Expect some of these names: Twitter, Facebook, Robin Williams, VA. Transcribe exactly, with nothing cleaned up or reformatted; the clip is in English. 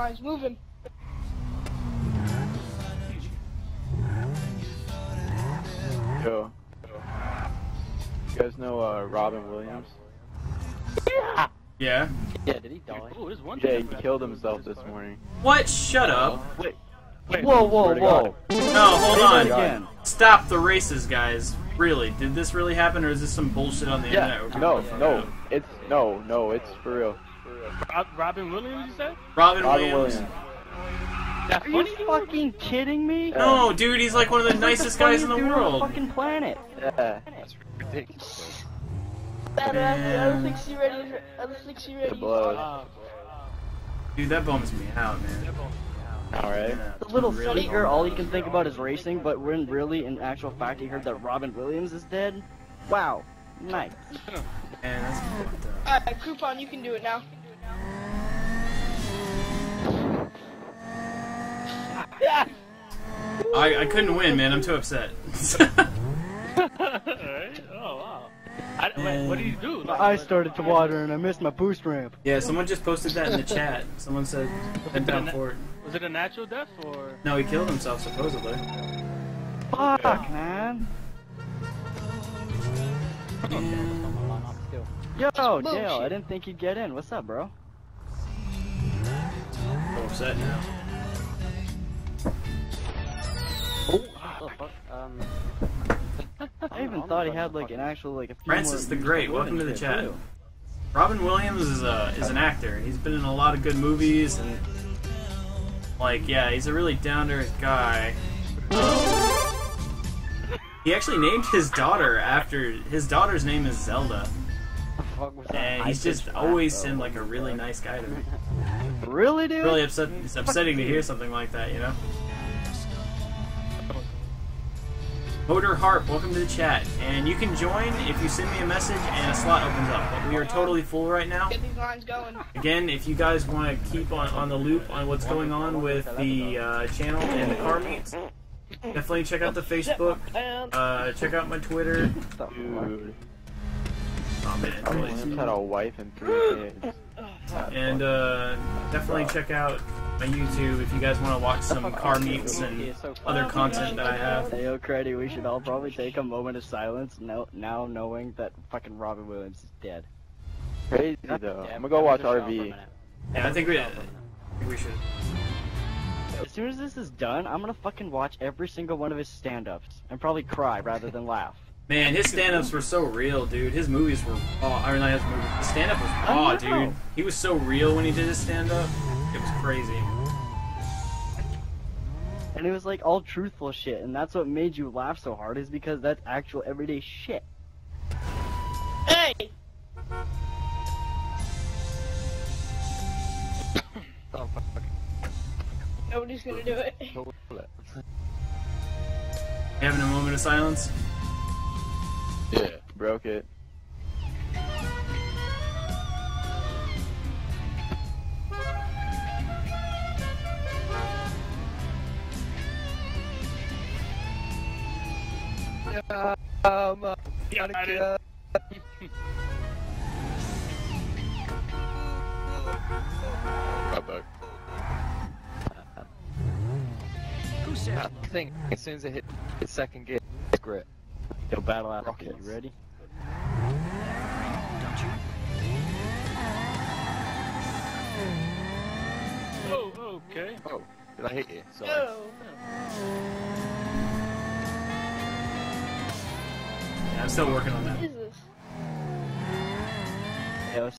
Alright, he's moving. Yo. You guys know uh, Robin Williams? Yeah! Yeah? Yeah, did he die? Ooh, there's one yeah, he killed himself this morning. What? Shut up! Wait. Wait. Whoa, whoa, whoa! No, hold on! Again. Stop the races, guys. Really, did this really happen, or is this some bullshit on the yeah. internet? Okay. No, no, it's no, no, it's for real. For real. Rob, Robin Williams, you said? Robin, Robin Williams. Williams. Are you fucking kidding me? No, dude, he's like one of the nicest guys in the world. On the fucking planet. Yeah. That's ridiculous. I don't think she ready. I don't think she ready. Dude, that bums me out, man. Alright. The little silly girl, all he can think about is racing, but when really, in actual fact, he heard that Robin Williams is dead? Wow. Nice. Man, that's fucked up. Alright, Coupon, you can do it now. I, I couldn't win, man. I'm too upset. Alright. Oh, wow. I, wait, what do you do? Like, I started to water and I missed my boost ramp. Yeah, someone just posted that in the chat. Someone said, head down for it. Was it a natural death or? No, he killed himself supposedly. Fuck, okay. man. Yo, Dale, I didn't think you'd get in. What's up, bro? I'm upset now. Oh, oh fuck. Um, I even thought he had like an actual like a. Few Francis more the Great, welcome to the chat. Too. Robin Williams is a is an actor. He's been in a lot of good movies and. Like, yeah, he's a really down-to-earth guy. Uh, he actually named his daughter after... His daughter's name is Zelda. And he's just always seemed like a really nice guy to me. Really, dude? Really upset, it's upsetting to hear something like that, you know? Motor Harp, welcome to the chat. And you can join if you send me a message and a slot opens up. But we are totally full right now. Get these lines going. Again, if you guys want to keep on, on the loop on what's going on with the uh, channel and the car meets, definitely check out the Facebook, uh, check out my Twitter. Dude. Oh man, I had a wife and three kids. And uh, definitely check out my YouTube if you guys want to watch some car meets and other content that I have. Hey, yo, Creddy, we should all probably take a moment of silence now, now knowing that fucking Robin Williams is dead. Crazy though. I'm gonna go watch R V. Yeah, I think we, I think we should. As soon as this is done, I'm gonna fucking watch every single one of his stand-ups and probably cry rather than laugh. Man, his stand-ups were so real, dude. His movies were raw. I mean, not his movies. His stand-up was raw, dude. He was so real when he did his stand-up. It was crazy. And it was like all truthful shit, and that's what made you laugh so hard, is because that's actual everyday shit. Hey! Oh, fuck. Nobody's gonna do it. Having a moment of silence? Yeah, broke it. Um, uh, yeah, I did. Uh, Who said I think as soon as it hit its second gear, it's grit. Yo, battle out. You ready? Don't you? Oh, okay. Oh, did I hit you? Sorry. No, no. Yeah, I'm still working on that. Jesus.